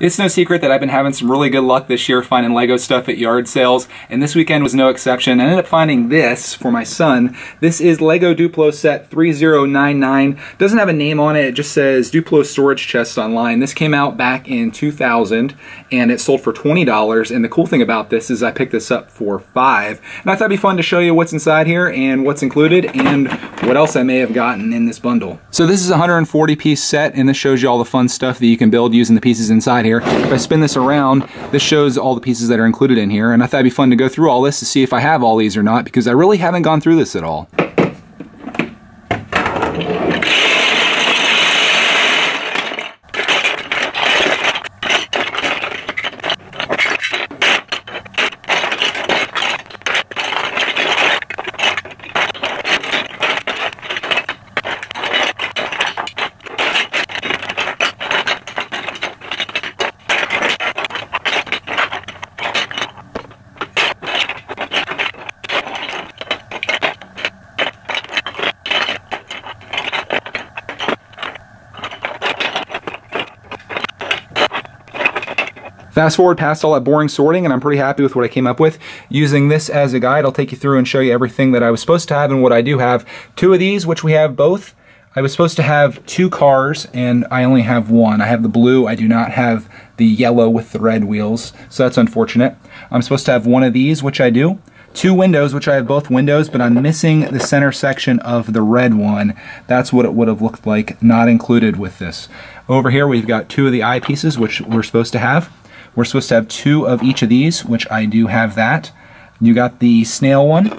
It's no secret that I've been having some really good luck this year finding Lego stuff at yard sales, and this weekend was no exception. I ended up finding this for my son. This is Lego Duplo set 3099. Doesn't have a name on it, it just says Duplo storage chest online. This came out back in 2000 and it sold for $20, and the cool thing about this is I picked this up for $5. And I thought it'd be fun to show you what's inside here and what's included and what else I may have gotten in this bundle. So this is a 140 piece set, and this shows you all the fun stuff that you can build using the pieces inside here. If I spin this around, this shows all the pieces that are included in here, and I thought it'd be fun to go through all this to see if I have all these or not, because I really haven't gone through this at all. Fast forward past all that boring sorting, and I'm pretty happy with what I came up with. Using this as a guide, I'll take you through and show you everything that I was supposed to have and what I do have. Two of these, which we have both. I was supposed to have two cars, and I only have one. I have the blue, I do not have the yellow with the red wheels, so that's unfortunate. I'm supposed to have one of these, which I do. Two windows, which I have both windows, but I'm missing the center section of the red one. That's what it would have looked like, not included with this. Over here, we've got two of the eye pieces, which we're supposed to have. We're supposed to have two of each of these, which I do have that. You got the snail one,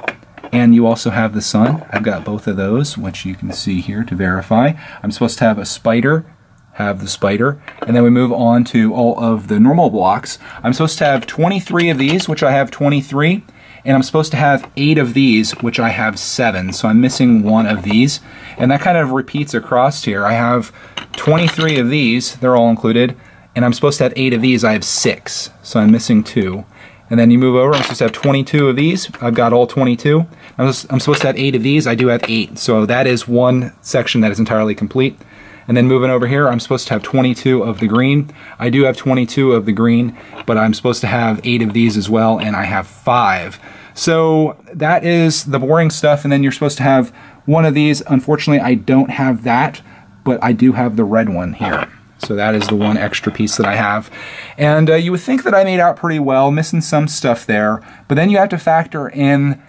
and you also have the sun. I've got both of those, which you can see here to verify. I'm supposed to have a spider, have the spider, and then we move on to all of the normal blocks. I'm supposed to have 23 of these, which I have 23, and I'm supposed to have 8 of these, which I have 7, so I'm missing one of these. And that kind of repeats across here. I have 23 of these, they're all included, and I'm supposed to have 8 of these, I have 6, so I'm missing 2. And then you move over, I'm supposed to have 22 of these, I've got all 22. I'm supposed to have 8 of these, I do have 8, so that is one section that is entirely complete. And then moving over here, I'm supposed to have 22 of the green, I do have 22 of the green, but I'm supposed to have 8 of these as well, and I have 5. So that is the boring stuff, and then you're supposed to have one of these. Unfortunately, I don't have that, but I do have the red one here. So that is the one extra piece that I have. And you would think that I made out pretty well, missing some stuff there, but then you have to factor in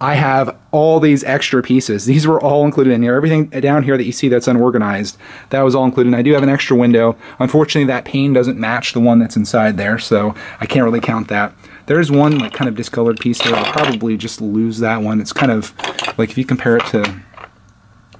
I have all these extra pieces. These were all included in here. Everything down here that you see that's unorganized, that was all included. And I do have an extra window. Unfortunately, that pane doesn't match the one that's inside there, so I can't really count that. There's one like kind of discolored piece there. I'll probably just lose that one. It's kind of like if you compare it to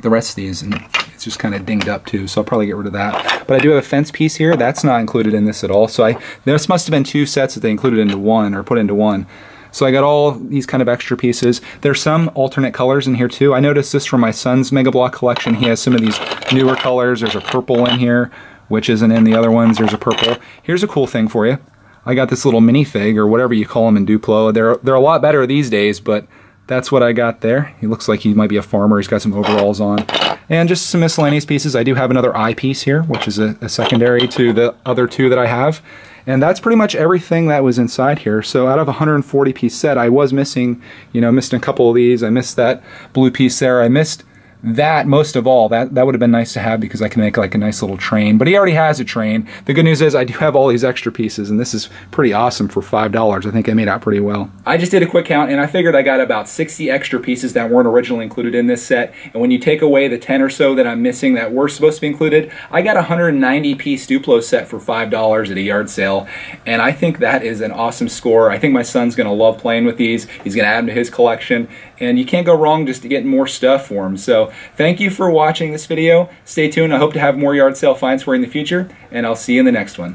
the rest of these, and it's just kind of dinged up too, so I'll probably get rid of that. But I do have a fence piece here. That's not included in this at all. So this must have been two sets that they included into one, or put into one. So I got all these kind of extra pieces. There's some alternate colors in here too. I noticed this from my son's Mega Block collection. He has some of these newer colors. There's a purple in here, which isn't in the other ones. There's a purple. Here's a cool thing for you. I got this little minifig, or whatever you call them in Duplo. They're a lot better these days, but that's what I got there. He looks like he might be a farmer. He's got some overalls on. And just some miscellaneous pieces. I do have another eye piece here, which is a secondary to the other two that I have. And that's pretty much everything that was inside here. So out of a 140 piece set, I was missing, you know, missed a couple of these. I missed that blue piece there. I missed that most of all. That would have been nice to have, because I can make like a nice little train, but he already has a train. The good news is I do have all these extra pieces, and this is pretty awesome for $5. I think I made out pretty well. I just did a quick count, and I figured I got about 60 extra pieces that weren't originally included in this set, and when you take away the 10 or so that I'm missing that were supposed to be included, I got a 190 piece Duplo set for $5 at a yard sale, and I think that is an awesome score. I think my son's gonna love playing with these. He's gonna add them to his collection, and you can't go wrong just to get more stuff for him. So thank you for watching this video. Stay tuned. I hope to have more yard sale finds for you in the future, and I'll see you in the next one.